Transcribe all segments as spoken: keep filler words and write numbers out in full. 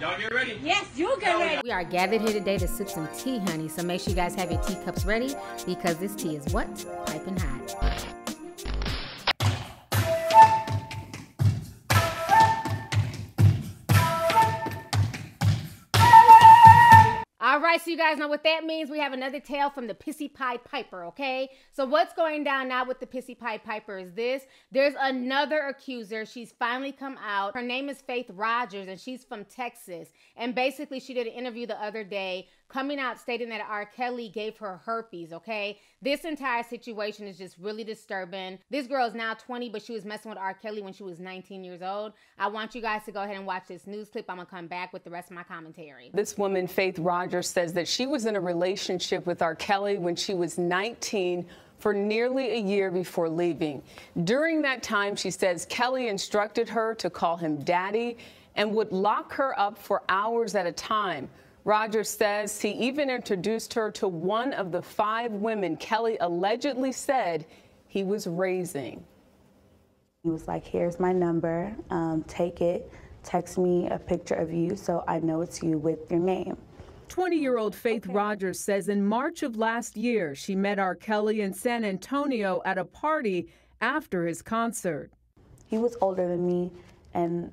Y'all get ready? Yes, you get ready. We are gathered here today to sip some tea, honey. So make sure you guys have your teacups ready because this tea is what? Piping hot. All right, so you guys know what that means. We have another tale from the Pissy Pied Piper, okay? So what's going down now with the Pissy Pied Piper is this. There's another accuser. She's finally come out. Her name is Faith Rodgers, and she's from Texas. And basically, she did an interview the other day coming out stating that R. Kelly gave her herpes, okay? This entire situation is just really disturbing. This girl is now twenty, but she was messing with R. Kelly when she was nineteen years old. I want you guys to go ahead and watch this news clip. I'm gonna come back with the rest of my commentary. This woman, Faith Rodgers, says that she was in a relationship with R. Kelly when she was nineteen for nearly a year before leaving. During that time, she says Kelly instructed her to call him daddy and would lock her up for hours at a time. Rodgers says he even introduced her to one of the five women Kelly allegedly said he was raising. He was like, here's my number, um, take it, text me a picture of you so I know it's you with your name. twenty-year-old Faith okay. Rodgers says in March of last year, she met R. Kelly in San Antonio at a party after his concert. He was older than me, and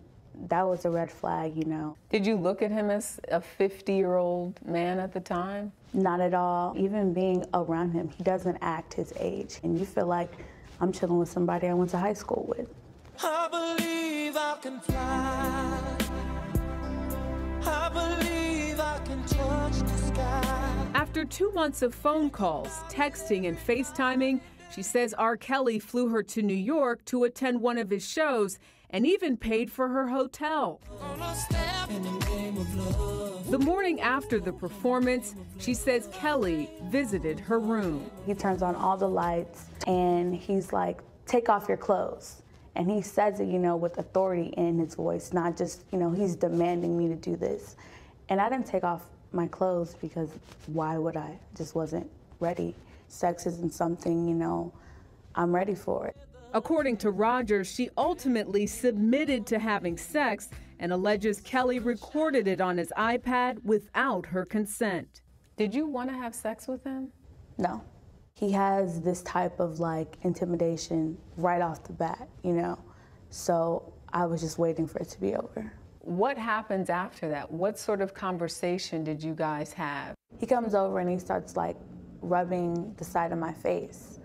that was a red flag, you know. Did you look at him as a fifty-year-old man at the time? Not at all. Even being around him, he doesn't act his age. And you feel like, I'm chilling with somebody I went to high school with. I believe I can fly. I believe I can touch the sky. After two months of phone calls, texting, and FaceTiming, she says R. Kelly flew her to New York to attend one of his shows and even paid for her hotel. The morning after the performance, she says Kelly visited her room. He turns on all the lights and he's like, take off your clothes. And he says it, you know, with authority in his voice, not just, you know, he's demanding me to do this. And I didn't take off my clothes because why would I? Just wasn't ready. Sex isn't something, you know, I'm ready for it. According to Rodgers, she ultimately submitted to having sex and alleges Kelly recorded it on his iPad without her consent. Did you want to have sex with him? No. He has this type of like intimidation right off the bat, you know, so I was just waiting for it to be over. What happens after that? What sort of conversation did you guys have? He comes over and he starts like rubbing the side of my face.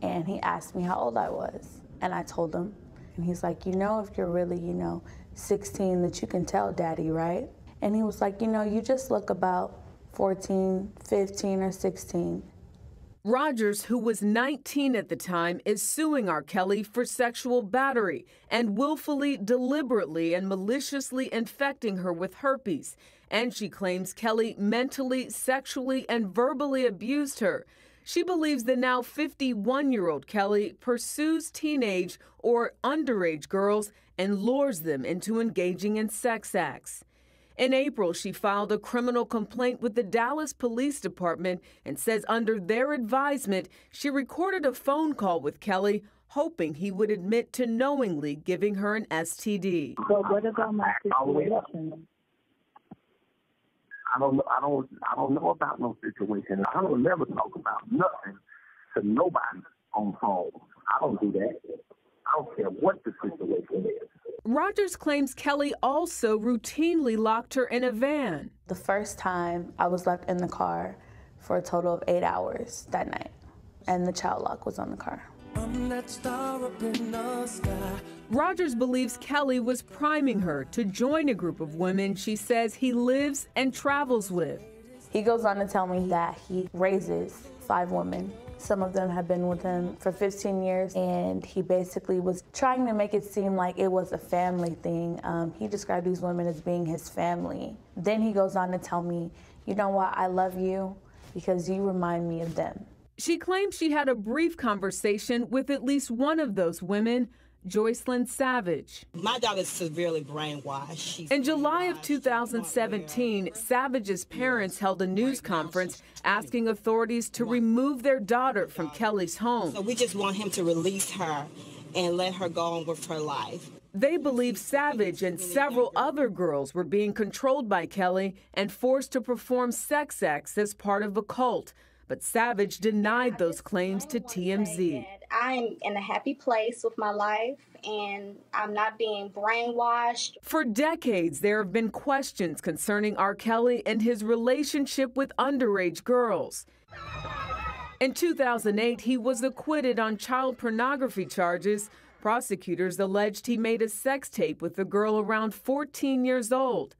And he asked me how old I was, and I told him. And he's like, you know, if you're really, you know, sixteen, that you can tell daddy, right? And he was like, you know, you just look about fourteen, fifteen, or sixteen. Rodgers, who was nineteen at the time, is suing R. Kelly for sexual battery and willfully, deliberately, and maliciously infecting her with herpes. And she claims Kelly mentally, sexually, and verbally abused her. She believes the now fifty-one-year-old Kelly pursues teenage or underage girls and lures them into engaging in sex acts. In April, she filed a criminal complaint with the Dallas Police Department and says under their advisement, she recorded a phone call with Kelly, hoping he would admit to knowingly giving her an S T D. But what about my situation? I don't, I don't, I don't know about no situation. I don't never talk about nothing to nobody on phone. I don't do that. I don't care what the situation is. Rodgers claims Kelly also routinely locked her in a van. The first time I was left in the car for a total of eight hours that night, and the child lock was on the car. I'm that star up in the sky. Rodgers believes Kelly was priming her to join a group of women she says he lives and travels with. He goes on to tell me that he raises five women. Some of them have been with him for fifteen years, and he basically was trying to make it seem like it was a family thing. Um, he described these women as being his family. Then he goes on to tell me, you know what, I love you because you remind me of them. She claims she had a brief conversation with at least one of those women, Joycelyn Savage. My daughter's severely brainwashed. She's In July of two thousand seventeen, Savage's parents held a news conference asking authorities to remove their daughter from Kelly's home. So we just want him to release her and let her go on with her life. They believe Savage and several other girls were being controlled by Kelly and forced to perform sex acts as part of a cult. But Savage denied those claims to T M Z. I'm in a happy place with my life, and I'm not being brainwashed. For decades, there have been questions concerning R. Kelly and his relationship with underage girls. In two thousand eight, he was acquitted on child pornography charges. Prosecutors alleged he made a sex tape with a girl around fourteen years old.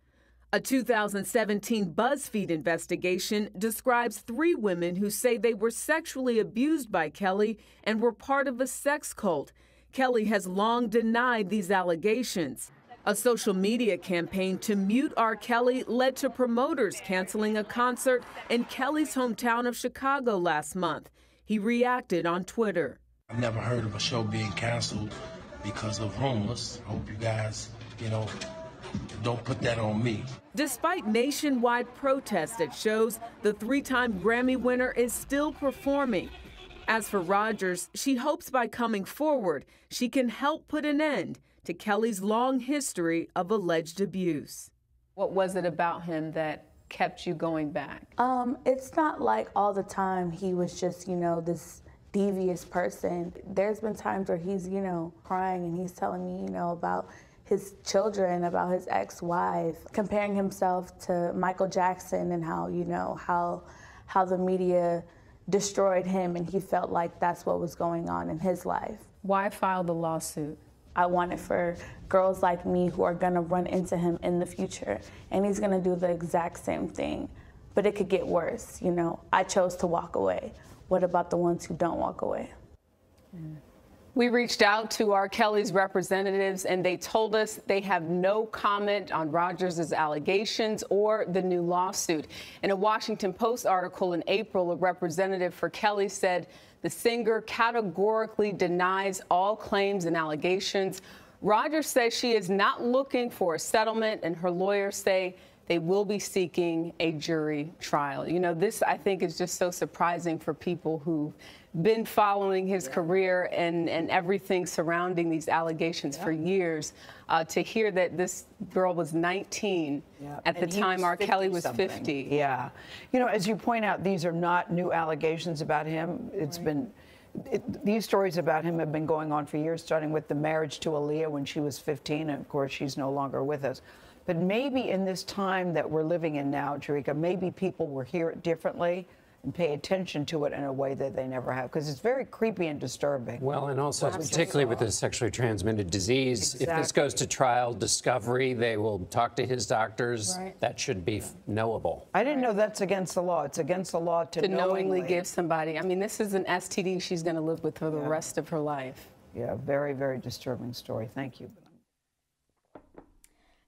A two thousand seventeen BuzzFeed investigation describes three women who say they were sexually abused by Kelly and were part of a sex cult. Kelly has long denied these allegations. A social media campaign to mute R. Kelly led to promoters canceling a concert in Kelly's hometown of Chicago last month. He reacted on Twitter. I've never heard of a show being canceled because of rumors. I hope you guys, you know, don't put that on me. Despite nationwide protests at shows, the three-time Grammy winner is still performing. As for Rodgers, she hopes by coming forward, she can help put an end to Kelly's long history of alleged abuse. What was it about him that kept you going back? Um, it's not like all the time he was just, you know, this devious person. There's been times where he's, you know, crying and he's telling me, you know, about his children, about his ex-wife, comparing himself to Michael Jackson and how, you know, how how the media destroyed him, and he felt like that's what was going on in his life. Why file the lawsuit? I want it for girls like me who are gonna run into him in the future, and he's gonna do the exact same thing, but it could get worse, you know. I chose to walk away. What about the ones who don't walk away? Mm. We reached out to R. Kelly's representatives, and they told us they have no comment on Rodgers' allegations or the new lawsuit. In a Washington Post article in April, a representative for Kelly said the singer categorically denies all claims and allegations. Rodgers says she is not looking for a settlement, and her lawyers say they will be seeking a jury trial. You know, this, I think, is just so surprising for people who've been following his yeah. career and, and everything surrounding these allegations yeah. for years, uh, to hear that this girl was nineteen yeah. at and the time R. Kelly was something. fifty. Yeah. You know, as you point out, these are not new allegations about him. It's right. been... It, these stories about him have been going on for years, starting with the marriage to Aaliyah when she was fifteen, and of course she's no longer with us. But maybe in this time that we're living in now, Jerika, maybe people will hear it differently and pay attention to it in a way that they never have, because it's very creepy and disturbing. Well, and also Absolutely. particularly with the sexually transmitted disease, exactly. if this goes to trial, discovery, they will talk to his doctors. Right. That should be yeah. knowable. I didn't right. know that's against the law. It's against the law to, to knowingly, knowingly give somebody. I mean, this is an S T D she's going to live with for the yeah. rest of her life. Yeah, very, very disturbing story. Thank you.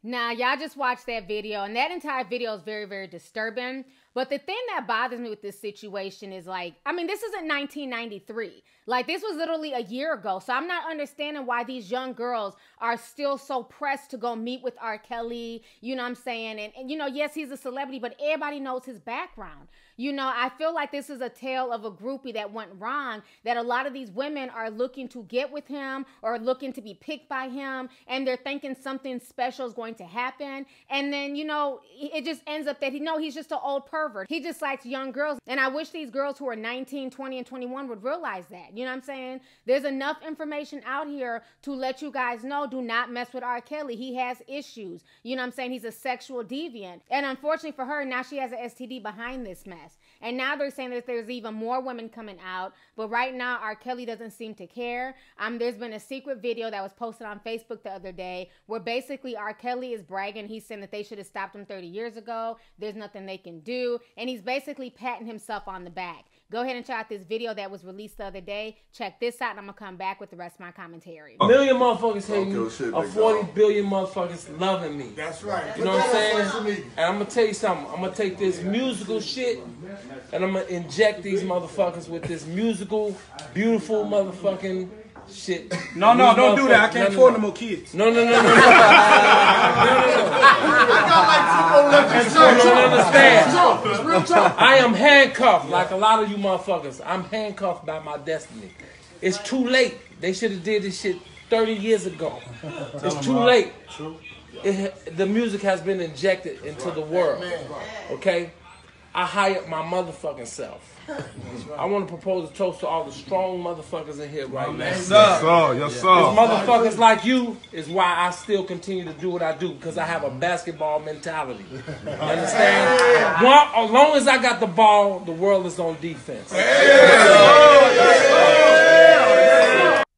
Now, y'all just watched that video, and that entire video is very, very disturbing. But the thing that bothers me with this situation is, like, I mean, this isn't nineteen ninety-three. Like, this was literally a year ago. So I'm not understanding why these young girls are still so pressed to go meet with R. Kelly. You know what I'm saying? And, and you know, yes, he's a celebrity, but everybody knows his background. You know, I feel like this is a tale of a groupie that went wrong, that a lot of these women are looking to get with him or looking to be picked by him. And they're thinking something special is going to happen, and then, you know, it just ends up that he no he's just an old pervert. He just likes young girls, and I wish these girls who are nineteen, twenty, and twenty-one would realize that. You know what I'm saying? There's enough information out here to let you guys know, do not mess with R. Kelly. He has issues. You know what I'm saying? He's a sexual deviant, and unfortunately for her, now she has an S T D behind this mess. And now they're saying that there's even more women coming out, but right now R. Kelly doesn't seem to care. Um there's been a secret video that was posted on Facebook the other day where basically R. Kelly is bragging. He's saying that they should have stopped him thirty years ago. There's nothing they can do. And he's basically patting himself on the back. Go ahead and check out this video that was released the other day. Check this out, and I'm going to come back with the rest of my commentary. A million motherfuckers hate me. Shit, a forty billion motherfuckers loving me. That's right. You know what I'm saying? And I'm going to tell you something. I'm going to take this musical shit, and I'm going to inject these motherfuckers with this musical, beautiful motherfucking shit. No, no, don't do that. I can't afford no more kids. No, no, no, no, no. No, no, no. I got like two more left. You don't understand. I am handcuffed like a lot of you motherfuckers. I'm handcuffed by my destiny. It's too late. They should have did this shit thirty years ago. It's too late. It, the music has been injected into the world. Okay? I hired my motherfucking self. I want to propose a toast to all the strong motherfuckers in here right now. Yes, sir. Yes, sir. Motherfuckers like you is why I still continue to do what I do, because I have a basketball mentality. You understand? Well, as long as I got the ball, the world is on defense.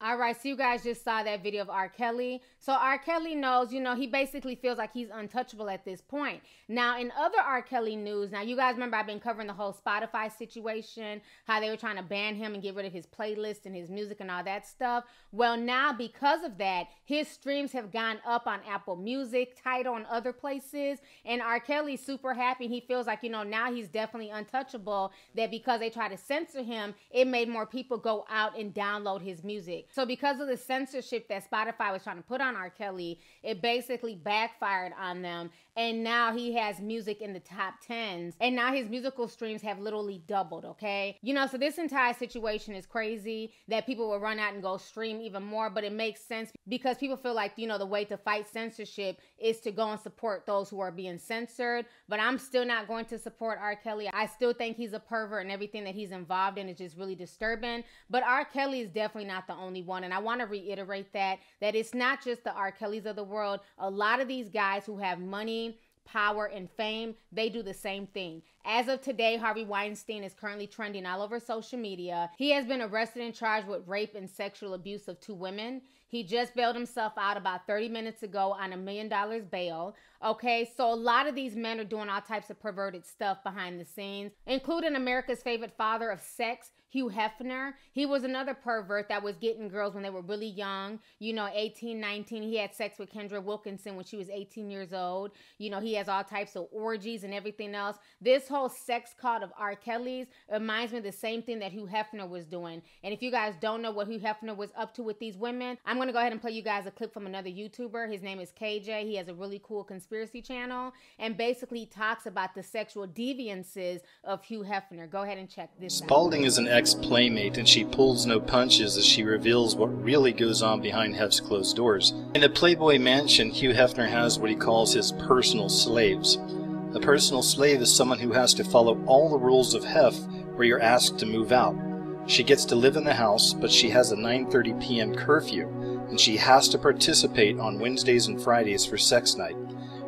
All right, so you guys just saw that video of R. Kelly. So R. Kelly knows, you know, he basically feels like he's untouchable at this point. Now, in other R. Kelly news, now you guys remember I've been covering the whole Spotify situation, how they were trying to ban him and get rid of his playlist and his music and all that stuff. Well, now because of that, his streams have gone up on Apple Music, Tidal, and other places. And R. Kelly's super happy. He feels like, you know, now he's definitely untouchable, that because they tried to censor him, it made more people go out and download his music. So because of the censorship that Spotify was trying to put on R. Kelly, it basically backfired on them. And now he has music in the top tens. And now his musical streams have literally doubled, okay? You know, so this entire situation is crazy, that people will run out and go stream even more. But it makes sense, because people feel like, you know, the way to fight censorship is to go and support those who are being censored. But I'm still not going to support R. Kelly. I still think he's a pervert, and everything that he's involved in is just really disturbing. But R. Kelly is definitely not the only one. And I want to reiterate that, that it's not just the R. Kellys of the world. A lot of these guys who have money, power, and fame, they do the same thing. As of today, Harvey Weinstein is currently trending all over social media. He has been arrested and charged with rape and sexual abuse of two women. He just bailed himself out about thirty minutes ago on a million dollars bail. Okay, so a lot of these men are doing all types of perverted stuff behind the scenes, including America's favorite father of sex, Hugh Hefner. He was another pervert that was getting girls when they were really young, you know, eighteen, nineteen. He had sex with Kendra Wilkinson when she was eighteen years old. You know, he has all types of orgies and everything else. This whole sex cult of R. Kelly's reminds me of the same thing that Hugh Hefner was doing. And if you guys don't know what Hugh Hefner was up to with these women, I'm I'm going to go ahead and play you guys a clip from another YouTuber. His name is K J. He has a really cool conspiracy channel, and basically talks about the sexual deviances of Hugh Hefner. Go ahead and check this out. Spalding is an ex-playmate, and she pulls no punches as she reveals what really goes on behind Hef's closed doors. In the Playboy Mansion, Hugh Hefner has what he calls his personal slaves. A personal slave is someone who has to follow all the rules of Hef, where you're asked to move out. She gets to live in the house, but she has a nine thirty p m curfew, and she has to participate on Wednesdays and Fridays for sex night.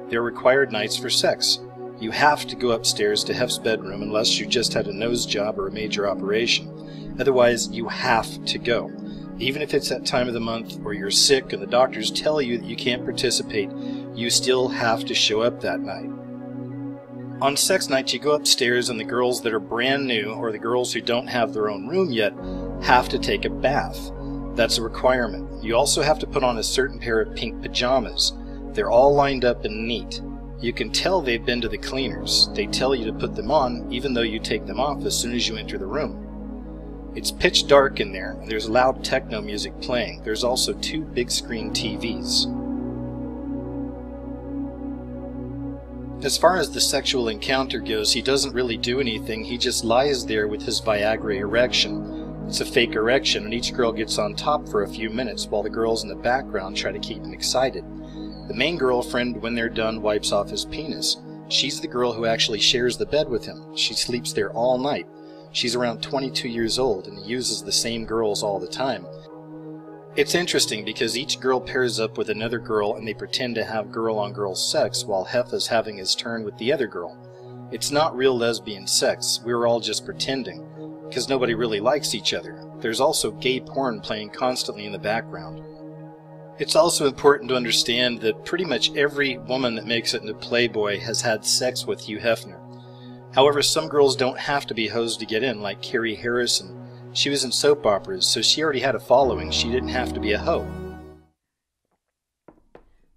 They're required nights for sex. You have to go upstairs to Hef's bedroom unless you just had a nose job or a major operation. Otherwise, you have to go. Even if it's that time of the month or you're sick and the doctors tell you that you can't participate, you still have to show up that night. On sex night, you go upstairs, and the girls that are brand new, or the girls who don't have their own room yet, have to take a bath. That's a requirement. You also have to put on a certain pair of pink pajamas. They're all lined up and neat. You can tell they've been to the cleaners. They tell you to put them on, even though you take them off as soon as you enter the room. It's pitch dark in there, and there's loud techno music playing. There's also two big screen T Vs. As far as the sexual encounter goes, he doesn't really do anything. He just lies there with his Viagra erection. It's a fake erection, and each girl gets on top for a few minutes while the girls in the background try to keep him excited. The main girlfriend, when they're done, wipes off his penis. She's the girl who actually shares the bed with him. She sleeps there all night. She's around twenty-two years old, and he uses the same girls all the time. It's interesting because each girl pairs up with another girl, and they pretend to have girl-on-girl sex while Hef is having his turn with the other girl. It's not real lesbian sex. We're all just pretending, because nobody really likes each other. There's also gay porn playing constantly in the background. It's also important to understand that pretty much every woman that makes it into Playboy has had sex with Hugh Hefner. However, some girls don't have to be hosed to get in, like Carrie Harrison. She was in soap operas, so she already had a following. She didn't have to be a hoe.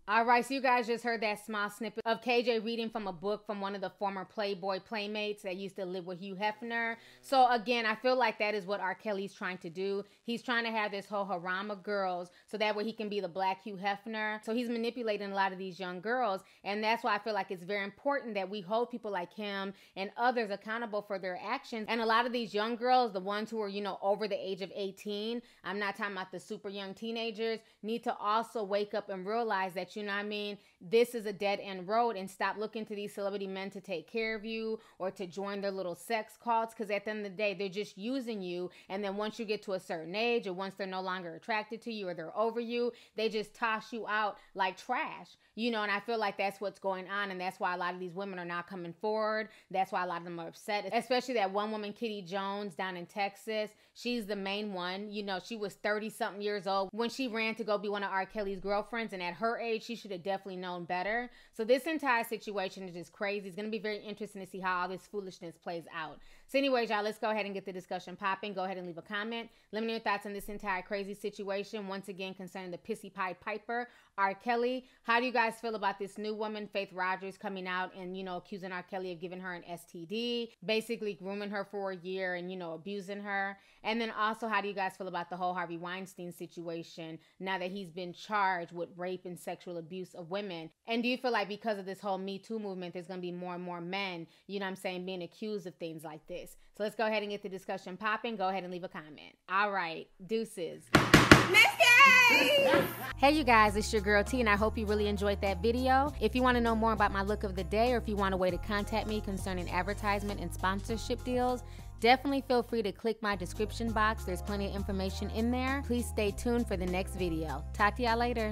All right, so you guys just heard that small snippet of K J reading from a book from one of the former Playboy playmates that used to live with Hugh Hefner. So again, I feel like that is what R. Kelly's trying to do. He's trying to have this whole harem of girls so that way he can be the black Hugh Hefner. So he's manipulating a lot of these young girls. And that's why I feel like it's very important that we hold people like him and others accountable for their actions. And a lot of these young girls, the ones who are, you know, over the age of eighteen, I'm not talking about the super young teenagers, need to also wake up and realize that, you You know what I mean? This is a dead-end road, and stop looking to these celebrity men to take care of you or to join their little sex cults, because at the end of the day, they're just using you. And then once you get to a certain age, or once they're no longer attracted to you or they're over you, they just toss you out like trash. You know, and I feel like that's what's going on, and that's why a lot of these women are not coming forward. That's why a lot of them are upset, especially that one woman, Kitty Jones, down in Texas. She's the main one. You know, she was thirty-something years old when she ran to go be one of R. Kelly's girlfriends, and at her age, she She should have definitely known better. So this entire situation is just crazy. It's going to be very interesting to see how all this foolishness plays out. So anyways, y'all, let's go ahead and get the discussion popping. Go ahead and leave a comment. Let me know your thoughts on this entire crazy situation. Once again, concerning the pissy Pied Piper, R. Kelly. How do you guys feel about this new woman, Faith Rodgers, coming out and, you know, accusing R. Kelly of giving her an S T D, basically grooming her for a year and, you know, abusing her? And then also, how do you guys feel about the whole Harvey Weinstein situation now that he's been charged with rape and sexual abuse of women? And do you feel like because of this whole Me Too movement, there's going to be more and more men, you know what I'm saying, being accused of things like this? So let's go ahead and get the discussion popping. Go ahead and leave a comment. All right, deuces. Hey you guys, it's your girl T, and I hope you really enjoyed that video. If you want to know more about my look of the day, or if you want a way to contact me concerning advertisement and sponsorship deals, definitely feel free to click my description box. There's plenty of information in there. Please stay tuned for the next video. Talk to y'all later.